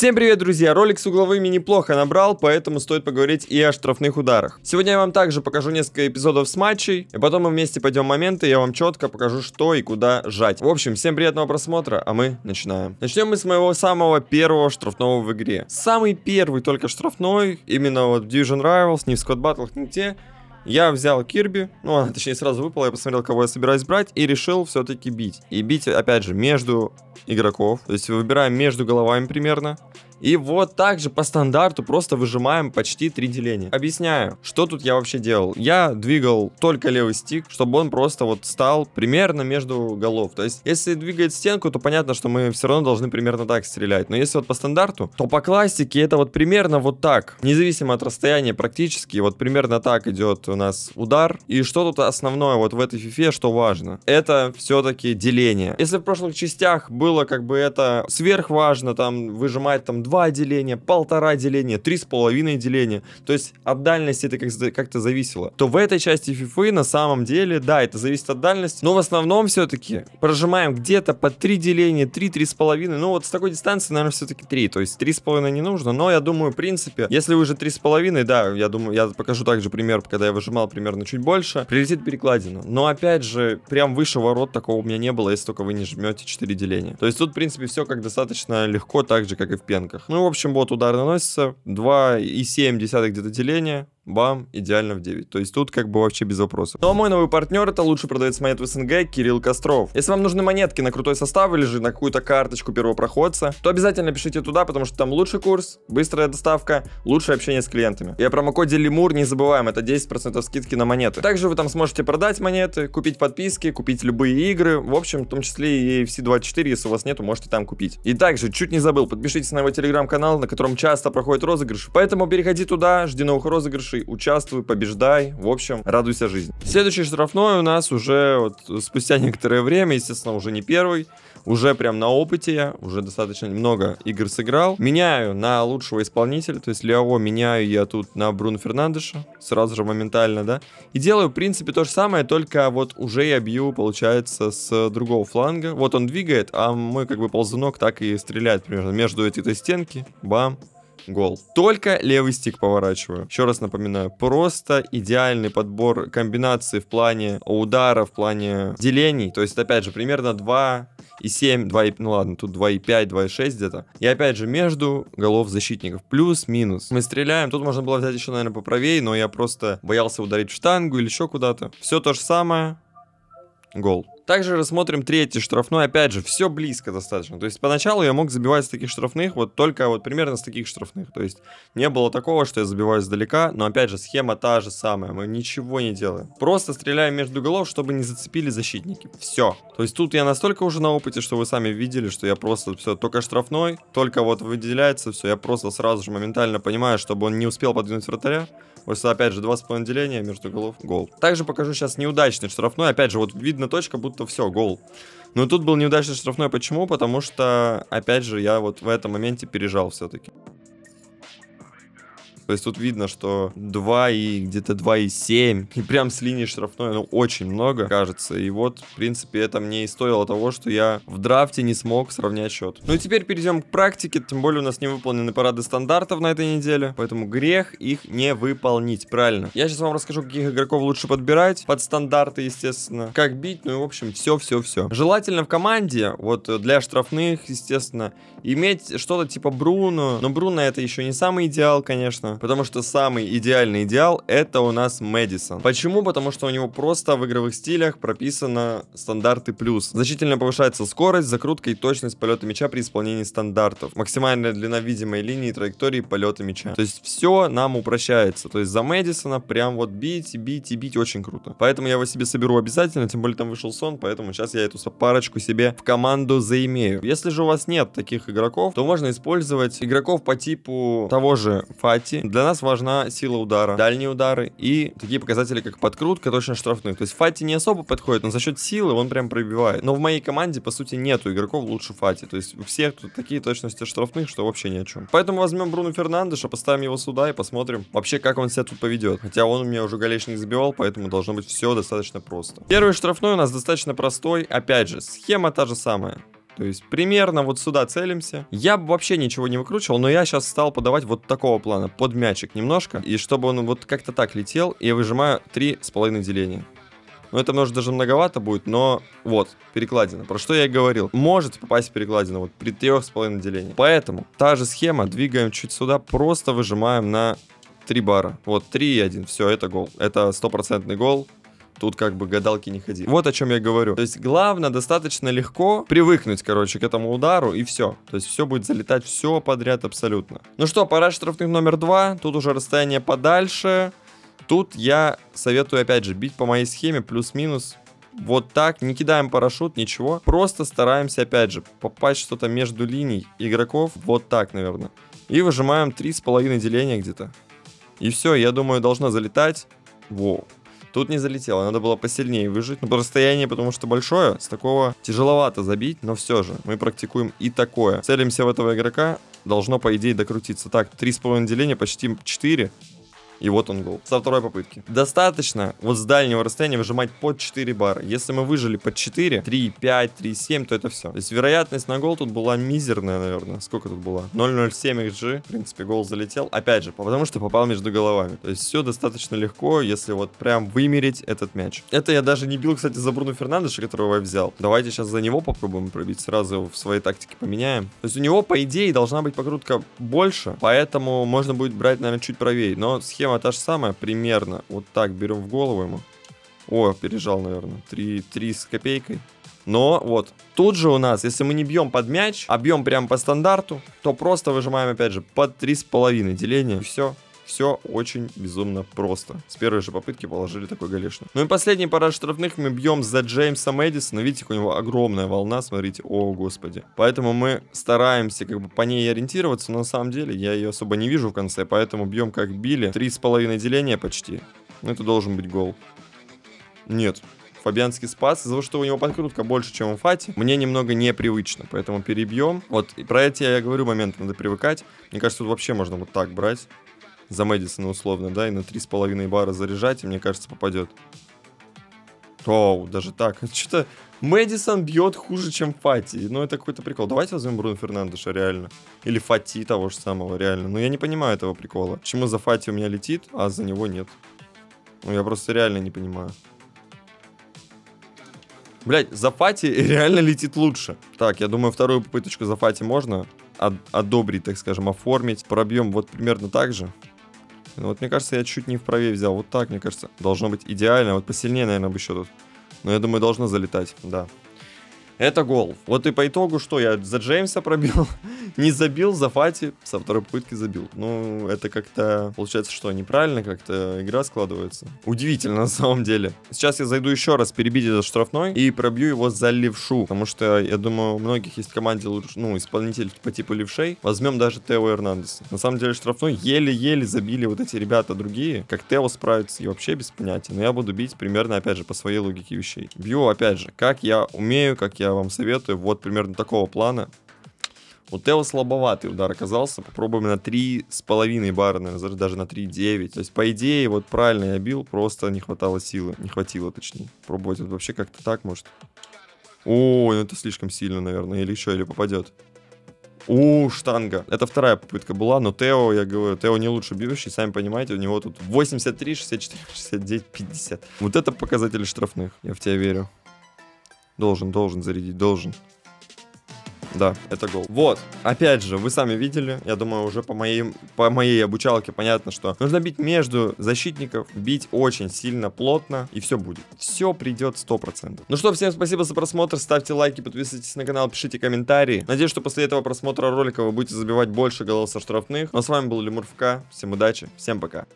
Всем привет, друзья! Ролик с угловыми неплохо набрал, поэтому стоит поговорить и о штрафных ударах. Сегодня я вам также покажу несколько эпизодов с матчей, и потом мы вместе пойдем в моменты, я вам четко покажу, что и куда жать. В общем, всем приятного просмотра, а мы начинаем. Начнем мы с моего самого первого штрафного в игре. Самый первый только штрафной, именно вот в Division Rivals, не в Squad Battle, нигде. Я взял Кирби, ну она точнее сразу выпала, я посмотрел, кого я собираюсь брать, и решил все-таки бить. И бить, опять же, между игроков, то есть выбираем между головами примерно. И вот так же по стандарту просто выжимаем почти 3 деления. Объясняю, что тут я вообще делал. Я двигал только левый стик, чтобы он просто вот стал примерно между голов. То есть, если двигает стенку, то понятно, что мы все равно должны примерно так стрелять. Но если вот по стандарту, то по классике это вот примерно вот так. Независимо от расстояния практически, вот примерно так идет у нас удар. И что тут основное вот в этой фифе, что важно? Это все-таки деление. Если в прошлых частях было как бы это сверхважно, там выжимать там 2 деления, 1,5 деления, 3,5 деления, то есть от дальности это как-то зависело, то в этой части фифы на самом деле, да, это зависит от дальности, но в основном все-таки прожимаем где-то по 3 деления, 3,5, ну вот с такой дистанции, наверное, все-таки 3, то есть 3,5 не нужно, но я думаю, в принципе, если уже 3,5, да, я думаю, я покажу также пример, когда я выжимал примерно чуть больше, прилетит перекладина, но опять же, прям выше ворот такого у меня не было, если только вы не жмете 4 деления, то есть тут, в принципе, все как достаточно легко, так же, как и в пенках. Ну, в общем, вот удар наносится, 2,7 где-то деления, бам, идеально в 9. То есть тут как бы вообще без вопросов. Ну а мой новый партнер — это лучший продавец монет в СНГ Кирилл Костров. Если вам нужны монетки на крутой состав или же на какую-то карточку первопроходца, то обязательно пишите туда, потому что там лучший курс, быстрая доставка, лучшее общение с клиентами. И о промокоде LEMUR не забываем, это 10% скидки на монеты. Также вы там сможете продать монеты, купить подписки, купить любые игры, в общем, в том числе и EA FC 24, если у вас нету, можете там купить. И также, чуть не забыл, подпишитесь на его телеграм-канал, на котором часто проходят розыгрыши, поэтому переходи туда, жди новых розыгрышей, участвуй, побеждай, в общем, радуйся жизни. Следующий штрафной у нас уже вот спустя некоторое время, естественно, уже не первый, уже прям на опыте я, уже достаточно много игр сыграл. Меняю на лучшего исполнителя, то есть Лео меняю я тут на Бруно Фернандеша, сразу же моментально, да, и делаю, в принципе, то же самое, только вот уже я бью, получается, с другого фланга. Вот он двигает, а мой как бы ползунок так и стреляет примерно между этой стенки, бам. Гол. Только левый стик поворачиваю. Еще раз напоминаю, просто идеальный подбор комбинаций в плане удара, в плане делений. То есть, опять же, примерно 2,7, 2, ну ладно, тут 2,5, 2,6 где-то. И опять же, между голов защитников. Плюс-минус. Мы стреляем. Тут можно было взять еще, наверное, поправее, но я просто боялся ударить в штангу или еще куда-то. Все то же самое. Гол. Также рассмотрим третий штрафной, опять же, все близко достаточно, то есть поначалу я мог забивать с таких штрафных, вот только вот примерно с таких штрафных, то есть не было такого, что я забиваю издалека, но опять же схема та же самая, мы ничего не делаем, просто стреляем между голов, чтобы не зацепили защитники, все, то есть тут я настолько уже на опыте, что вы сами видели, что я просто все, только штрафной, только вот выделяется все, я просто сразу же моментально понимаю, чтобы он не успел подвинуть вратаря. Вот опять же 2,5 деления между голов, гол. Также покажу сейчас неудачный штрафной, опять же вот видно точка, будто все, гол. Но тут был неудачный штрафной, почему? Потому что, опять же, я вот в этом моменте пережал все-таки. То есть тут видно, что 2 и где-то 2,7. И прям с линии штрафной, ну, очень много, кажется. И вот, в принципе, это мне и стоило того, что я в драфте не смог сравнять счет. Ну и теперь перейдем к практике. Тем более у нас не выполнены парады стандартов на этой неделе. Поэтому грех их не выполнить, правильно? Я сейчас вам расскажу, каких игроков лучше подбирать. Под стандарты, естественно. Как бить, ну и, в общем, все-все-все. Желательно в команде, вот для штрафных, естественно, иметь что-то типа Бруно. Но Бруно это еще не самый идеал, конечно. Потому что самый идеальный идеал — это у нас Мэдисон. Почему? Потому что у него просто в игровых стилях прописано стандарты плюс. Значительно повышается скорость, закрутка и точность полета мяча при исполнении стандартов. Максимальная длина видимой линии и траектории полета мяча. То есть все нам упрощается. То есть за Мэдисона прям вот бить, бить и бить очень круто. Поэтому я его себе соберу обязательно, тем более там вышел сон, поэтому сейчас я эту парочку себе в команду заимею. Если же у вас нет таких игроков, то можно использовать игроков по типу того же Фати. Для нас важна сила удара, дальние удары и такие показатели, как подкрутка, точно штрафных. То есть Фати не особо подходит, но за счет силы он прям пробивает. Но в моей команде, по сути, нету игроков лучше Фати. То есть у всех тут такие точности штрафных, что вообще ни о чем. Поэтому возьмем Бруно Фернандеша, поставим его сюда и посмотрим вообще, как он себя тут поведет. Хотя он у меня уже голечник забивал, поэтому должно быть все достаточно просто. Первый штрафной у нас достаточно простой. Опять же, схема та же самая. То есть примерно вот сюда целимся. Я бы вообще ничего не выкручивал, но я сейчас стал подавать вот такого плана, под мячик немножко. И чтобы он вот как-то так летел, я выжимаю 3,5 деления. Ну, это, может, даже многовато будет, но вот, перекладина. Про что я и говорил. Может попасть в перекладину вот при 3,5 деления. Поэтому та же схема, двигаем чуть сюда, просто выжимаем на 3 бара. Вот, 3 и 1, все, это гол. Это стопроцентный гол. Тут как бы гадалки не ходи. Вот о чем я говорю. То есть главное достаточно легко привыкнуть, короче, к этому удару и все. То есть все будет залетать, все подряд абсолютно. Ну что, пора штрафных номер 2. Тут уже расстояние подальше. Тут я советую опять же бить по моей схеме, плюс-минус. Вот так, не кидаем парашют, ничего. Просто стараемся опять же попасть что-то между линий игроков. Вот так, наверное. И выжимаем 3,5 деления где-то. И все, я думаю, должно залетать. Воу. Тут не залетело, надо было посильнее выжить. Ну, расстояние, потому что большое, с такого тяжеловато забить, но все же мы практикуем и такое. Целимся в этого игрока, должно, по идее, докрутиться. Так, 3,5 деления, почти 4. И вот он гол. Со второй попытки. Достаточно вот с дальнего расстояния выжимать под 4 бара. Если мы выжили под 4, 3, 5, 3, 7, то это все. То есть вероятность на гол тут была мизерная, наверное. Сколько тут было? 0,07 XG. В принципе, гол залетел. Опять же, потому что попал между головами. То есть все достаточно легко, если вот прям вымерить этот мяч. Это я даже не бил, кстати, за Бруно Фернандеша, которого я взял. Давайте сейчас за него попробуем пробить. Сразу его в своей тактике поменяем. То есть у него, по идее, должна быть покрутка больше. Поэтому можно будет брать, наверное, чуть правее. Но схема та же самая, примерно. Вот так берем в голову ему. О, пережал, наверное. 3 с копейкой. Но вот, тут же у нас, если мы не бьем под мяч, а бьем прям по стандарту, то просто выжимаем, опять же, под 3,5 деления. И все. Все очень безумно просто. С первой же попытки положили такой голешник. Ну и последний парад штрафных мы бьем за Джеймса Мэдисона. Видите, у него огромная волна, смотрите. О, господи. Поэтому мы стараемся как бы по ней ориентироваться, но на самом деле я ее особо не вижу в конце, поэтому бьем как били. 3,5 деления почти. Ну это должен быть гол. Нет. Фабианский спас, из-за того, что у него подкрутка больше, чем у Фати, мне немного непривычно, поэтому перебьем. Вот, и про эти я говорю, моменты надо привыкать. Мне кажется, тут вообще можно вот так брать. За Мэдисона условно, да, и на 3,5 бара заряжать, и мне кажется, попадет. Оу, даже так. Что-то Мэдисон бьет хуже, чем Фати. Ну, это какой-то прикол. Давайте возьмем Бруно Фернандеша, реально. Или Фати того же самого, реально. Но я не понимаю этого прикола. Почему за Фати у меня летит, а за него нет? Ну, я просто реально не понимаю. Блять, за Фати реально летит лучше. Так, я думаю, вторую попыточку за Фати можно одобрить, так скажем, оформить. Пробьем вот примерно так же. Вот, мне кажется, я чуть не вправе взял. Вот так, мне кажется, должно быть идеально. Вот посильнее, наверное, бы еще тут. Но я думаю, должно залетать, да. Это гол. Вот и по итогу что? Я за Джеймса пробил, не забил, за Фати со второй попытки забил. Ну, это как-то, получается, что неправильно как-то игра складывается. Удивительно, на самом деле. Сейчас я зайду еще раз перебить этот штрафной и пробью его за левшу. Потому что, я думаю, у многих есть в команде ну, исполнитель по типу левшей. Возьмем даже Тео Эрнандеса. На самом деле штрафной еле-еле забили вот эти ребята другие. Как Тео справится, и вообще без понятия. Но я буду бить примерно, опять же, по своей логике вещей. Бью, опять же, как я умею, как я вам советую, вот примерно такого плана. У Тео слабоватый удар оказался. Попробуем на 3,5 бара, наверное, даже на 3,9. То есть, по идее, вот правильно я бил, просто не хватало силы. Не хватило, точнее. Пробовать вот вообще как-то так, может. Ой, ну это слишком сильно, наверное. Или еще, или попадет. У, штанга. Это вторая попытка была, но Тео, я говорю, Тео не лучше бьющий, сами понимаете, у него тут 83, 64, 69, 50. Вот это показатели штрафных, я в тебя верю. Должен зарядить, должен. Да, это гол. Вот, опять же, вы сами видели, я думаю, уже по моей обучалке понятно, что нужно бить между защитников, бить очень сильно, плотно, и все будет. Все придет 100%. Ну что, всем спасибо за просмотр, ставьте лайки, подписывайтесь на канал, пишите комментарии. Надеюсь, что после этого просмотра ролика вы будете забивать больше голов со штрафных. Ну а с вами был LEMUR FC, всем удачи, всем пока.